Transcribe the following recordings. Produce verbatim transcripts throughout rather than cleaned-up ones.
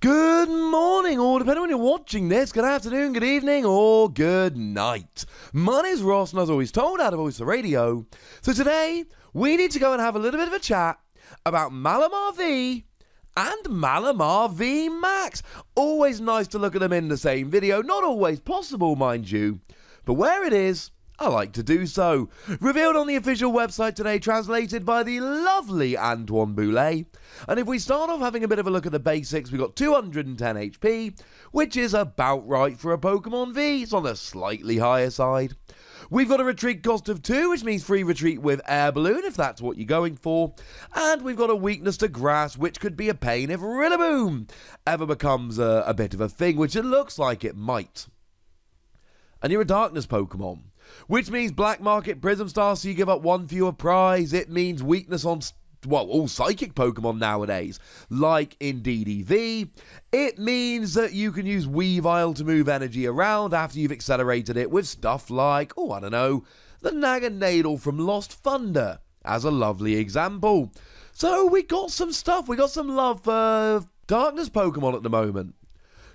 Good morning, or depending on when you're watching this, good afternoon, good evening, or good night. My name's Ross, and as always told, out of always the radio. So today, we need to go and have a little bit of a chat about Malamar V and Malamar V Max. Always nice to look at them in the same video. Not always possible, mind you, but where it is, I like to do so. Revealed on the official website today, translated by the lovely Antoine Boulet. And if we start off having a bit of a look at the basics, we've got two hundred ten H P, which is about right for a Pokemon V. It's on the slightly higher side. We've got a retreat cost of two, which means free retreat with air balloon, if that's what you're going for. And we've got a weakness to grass, which could be a pain if Rillaboom ever becomes a, a bit of a thing, which it looks like it might. And you're a darkness Pokemon, which means black market Prism Star, so you give up one fewer prize. It means weakness on, well, all psychic Pokemon nowadays, like in D D V. It means that you can use Weavile to move energy around after you've accelerated it with stuff like, oh, I don't know, the Naganadel from Lost Thunder, as a lovely example. So we got some stuff, we got some love for darkness Pokemon at the moment.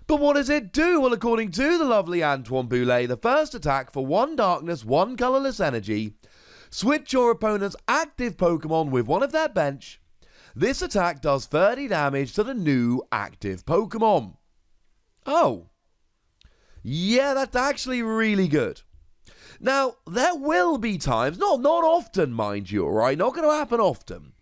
But what does it do? Well, according to the lovely Antoine Boulet, the first attack for one darkness, one colourless energy, switch your opponent's active Pokemon with one of their bench. This attack does thirty damage to the new active Pokemon. Oh. Yeah, that's actually really good. Now, there will be times, not, not often, mind you, alright? Not going to happen often.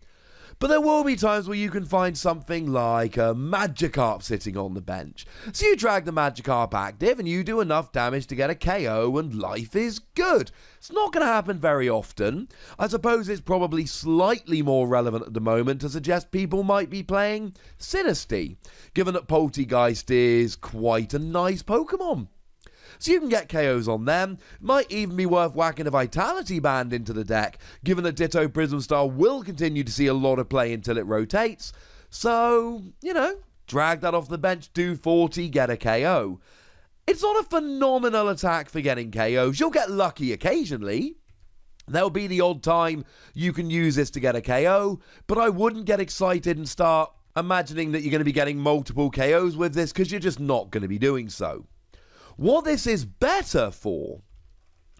But there will be times where you can find something like a Magikarp sitting on the bench. So you drag the Magikarp active and you do enough damage to get a K O and life is good. It's not going to happen very often. I suppose it's probably slightly more relevant at the moment to suggest people might be playing Sinistea, given that Polteageist is quite a nice Pokemon. So you can get K Os on them. Might even be worth whacking a Vitality Band into the deck, given that Ditto Prism Star will continue to see a lot of play until it rotates. So, you know, drag that off the bench, do forty, get a K O. It's not a phenomenal attack for getting K Os. You'll get lucky occasionally. There'll be the odd time you can use this to get a K O, but I wouldn't get excited and start imagining that you're going to be getting multiple K Os with this, because you're just not going to be doing so. What this is better for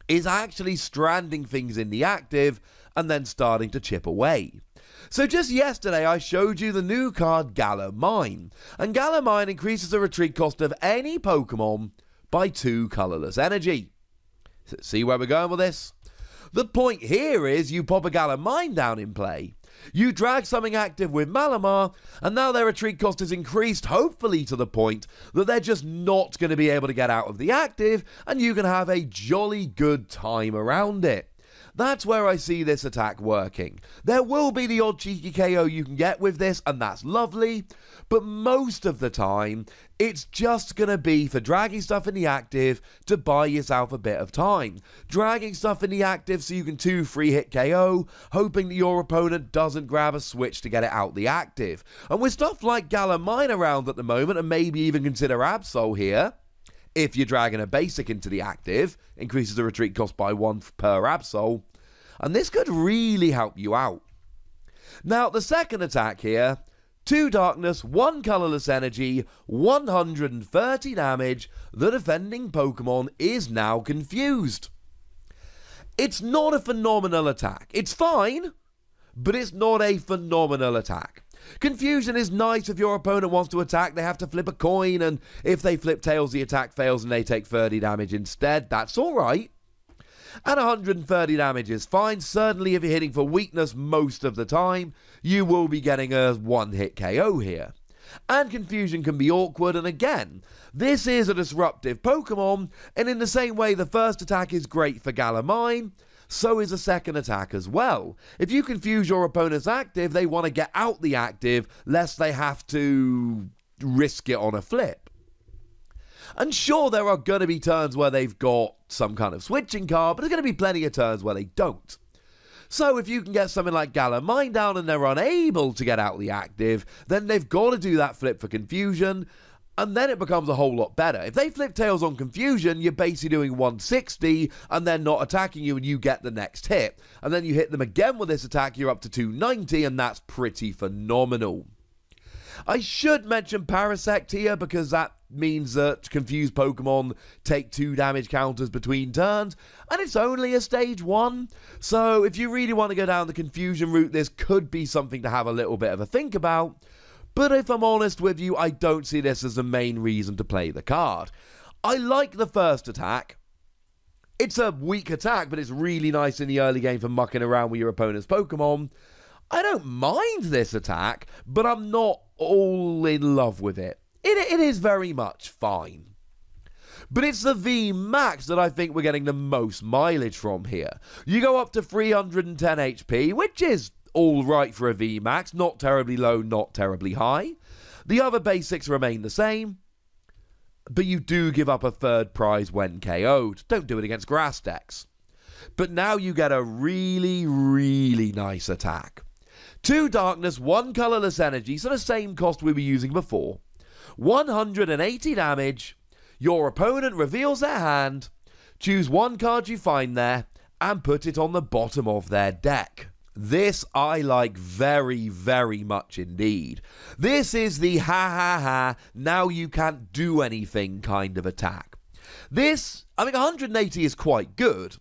is actually stranding things in the active and then starting to chip away. So just yesterday I showed you the new card Galar Mine, and Galar Mine increases the retreat cost of any Pokemon by two colourless energy. See where we're going with this? The point here is you pop a Galar Mine down in play, you drag something active with Malamar, and now their retreat cost is increased, hopefully to the point that they're just not going to be able to get out of the active, and you can have a jolly good time around it. That's where I see this attack working. There will be the odd cheeky K O you can get with this, and that's lovely, but most of the time, it's just going to be for dragging stuff in the active to buy yourself a bit of time. Dragging stuff in the active so you can two free hit K O, hoping that your opponent doesn't grab a switch to get it out the active. And with stuff like Galar Mine around at the moment, and maybe even consider Absol here, if you're dragging a basic into the active, increases the retreat cost by one per Absol, and this could really help you out. Now, the second attack here, two darkness, one colourless energy, one hundred thirty damage, the defending Pokemon is now confused. It's not a phenomenal attack. It's fine, but it's not a phenomenal attack. Confusion is nice if your opponent wants to attack, they have to flip a coin, and if they flip tails, the attack fails and they take thirty damage instead. That's alright. And one hundred thirty damage is fine. Certainly if you're hitting for weakness most of the time, you will be getting a one hit K O here. And confusion can be awkward, and again, this is a disruptive Pokemon, and in the same way the first attack is great for Galar Mine, so is the second attack as well. If you confuse your opponent's active, they want to get out the active, lest they have to risk it on a flip. And sure, there are going to be turns where they've got some kind of switching card, but there's going to be plenty of turns where they don't. So if you can get something like Galar Mine down and they're unable to get out the active, then they've got to do that flip for confusion, and then it becomes a whole lot better. If they flip tails on confusion, you're basically doing one sixty, and they're not attacking you, and you get the next hit. And then you hit them again with this attack, you're up to two ninety, and that's pretty phenomenal. I should mention Parasect here because that means that confused Pokemon take two damage counters between turns, and it's only a stage one. So if you really want to go down the confusion route, this could be something to have a little bit of a think about. But if I'm honest with you, I don't see this as the main reason to play the card. I like the first attack. It's a weak attack, but it's really nice in the early game for mucking around with your opponent's Pokemon. I don't mind this attack, but I'm not all in love with it. It, it is very much fine. But it's the V max that I think we're getting the most mileage from here. You go up to three hundred ten H P, which is all right for a V max. Not terribly low, not terribly high. The other basics remain the same. But you do give up a third prize when K O'd. Don't do it against grass decks. But now you get a really, really nice attack. Two darkness, one colourless energy, so the same cost we were using before. one hundred eighty damage. Your opponent reveals their hand. Choose one card you find there and put it on the bottom of their deck. This I like very, very much indeed. This is the ha ha ha, now you can't do anything kind of attack. This, I think one hundred eighty is quite good,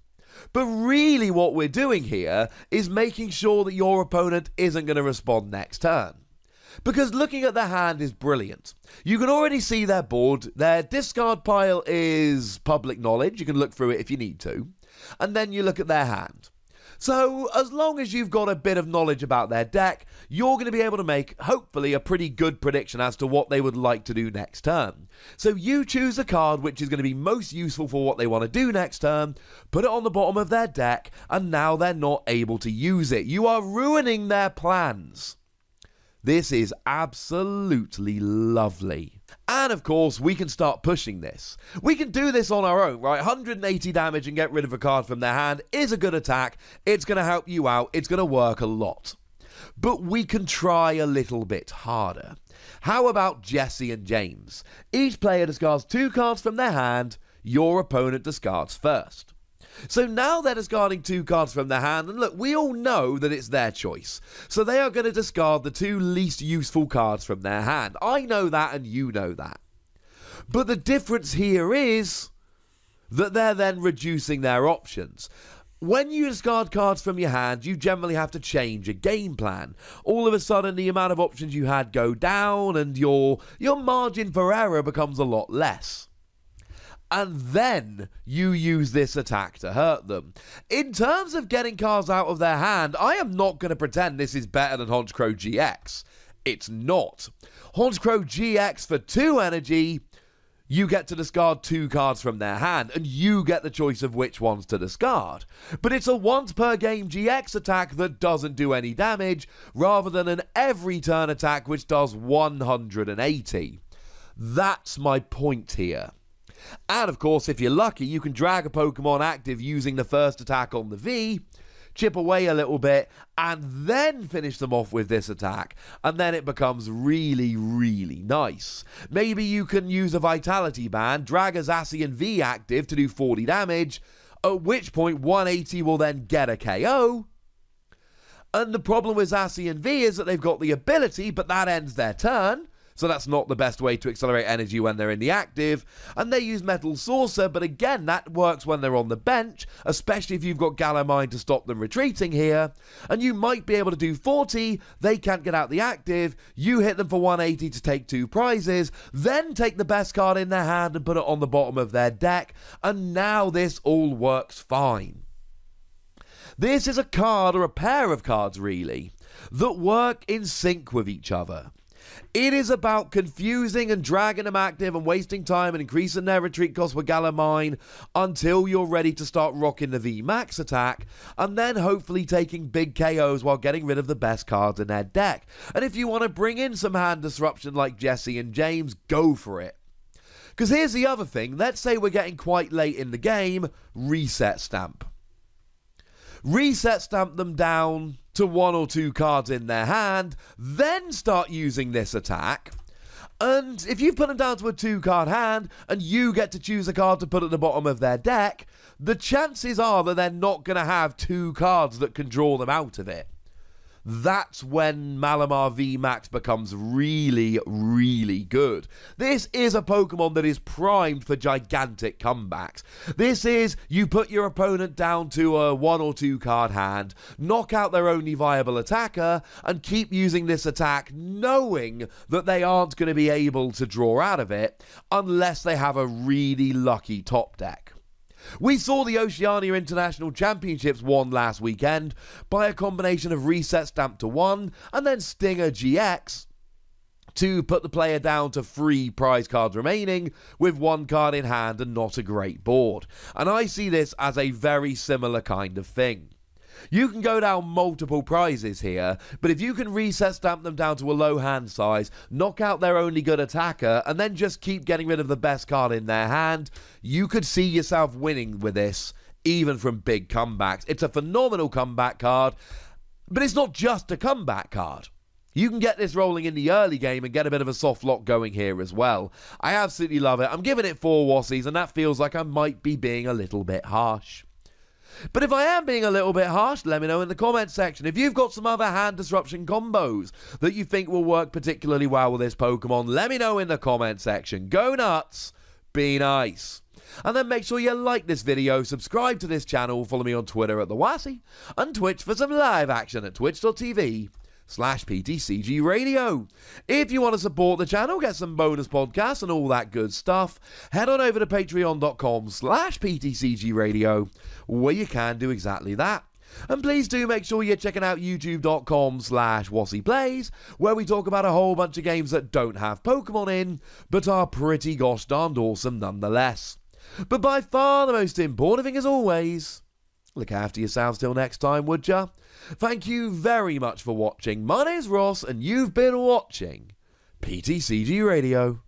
but really what we're doing here is making sure that your opponent isn't going to respond next turn. Because looking at their hand is brilliant. You can already see their board. Their discard pile is public knowledge. You can look through it if you need to. And then you look at their hand. So, as long as you've got a bit of knowledge about their deck, you're going to be able to make, hopefully, a pretty good prediction as to what they would like to do next turn. So you choose a card which is going to be most useful for what they want to do next turn, put it on the bottom of their deck, and now they're not able to use it. You are ruining their plans. This is absolutely lovely. And of course, we can start pushing this. We can do this on our own, right? one hundred eighty damage and get rid of a card from their hand is a good attack. It's going to help you out. It's going to work a lot. But we can try a little bit harder. How about Jesse and James? Each player discards two cards from their hand. Your opponent discards first. So now they're discarding two cards from their hand, and look, we all know that it's their choice. So they are going to discard the two least useful cards from their hand. I know that, and you know that. But the difference here is that they're then reducing their options. When you discard cards from your hand, you generally have to change your game plan. All of a sudden, the amount of options you had go down, and your, your margin for error becomes a lot less. And then you use this attack to hurt them. In terms of getting cards out of their hand, I am not going to pretend this is better than Honchkrow G X. It's not. Honchkrow G X for two energy, you get to discard two cards from their hand, and you get the choice of which ones to discard. But it's a once per game G X attack that doesn't do any damage, rather than an every turn attack which does one hundred eighty. That's my point here. And, of course, if you're lucky, you can drag a Pokemon active using the first attack on the V, chip away a little bit, and then finish them off with this attack. And then it becomes really, really nice. Maybe you can use a Vitality Band, drag a Zacian V active to do forty damage, at which point one hundred eighty will then get a K O. And the problem with Zacian V is that they've got the ability, but that ends their turn. So that's not the best way to accelerate energy when they're in the active. And they use Metal Saucer, but again, that works when they're on the bench, especially if you've got Galar Mine to stop them retreating here. And you might be able to do forty, they can't get out the active, you hit them for one hundred eighty to take two prizes, then take the best card in their hand and put it on the bottom of their deck, and now this all works fine. This is a card, or a pair of cards really, that work in sync with each other. It is about confusing and dragging them active and wasting time and increasing their retreat cost with Galar Mine until you're ready to start rocking the V max attack, and then hopefully taking big K Os while getting rid of the best cards in their deck. And if you want to bring in some hand disruption like Jesse and James, go for it. Because here's the other thing, let's say we're getting quite late in the game, Reset Stamp. Reset Stamp them down to one or two cards in their hand, then start using this attack. And if you put them down to a two-card hand, and you get to choose a card to put at the bottom of their deck, the chances are that they're not going to have two cards that can draw them out of it. that's when Malamar V Max becomes really, really good. This is a Pokemon that is primed for gigantic comebacks. This is, you put your opponent down to a one or two card hand, knock out their only viable attacker, and keep using this attack knowing that they aren't going to be able to draw out of it unless they have a really lucky top deck. We saw the Oceania International Championships won last weekend by a combination of Reset Stamp to one and then Stinger G X to put the player down to three prize cards remaining with one card in hand and not a great board. And I see this as a very similar kind of thing. You can go down multiple prizes here, but if you can reset stamp them down to a low hand size, knock out their only good attacker, and then just keep getting rid of the best card in their hand, you could see yourself winning with this, even from big comebacks. It's a phenomenal comeback card, but it's not just a comeback card. You can get this rolling in the early game and get a bit of a soft lock going here as well. I absolutely love it. I'm giving it four Wossies, and that feels like I might be being a little bit harsh. But if I am being a little bit harsh, let me know in the comments section. If you've got some other hand disruption combos that you think will work particularly well with this Pokemon, let me know in the comments section. Go nuts, be nice. And then make sure you like this video, subscribe to this channel, follow me on Twitter at TheWossy, and Twitch for some live action at twitch.tv slash PTCG Radio. If you want to support the channel, get some bonus podcasts and all that good stuff, head on over to patreon.com slash PTCG Radio, where you can do exactly that. And please do make sure you're checking out youtube.com slash WossyPlays, where we talk about a whole bunch of games that don't have Pokemon in, but are pretty gosh darned awesome nonetheless. But by far the most important thing, as always, look after yourselves till next time, would ya? Thank you very much for watching. My name's Ross, and you've been watching P T C G Radio.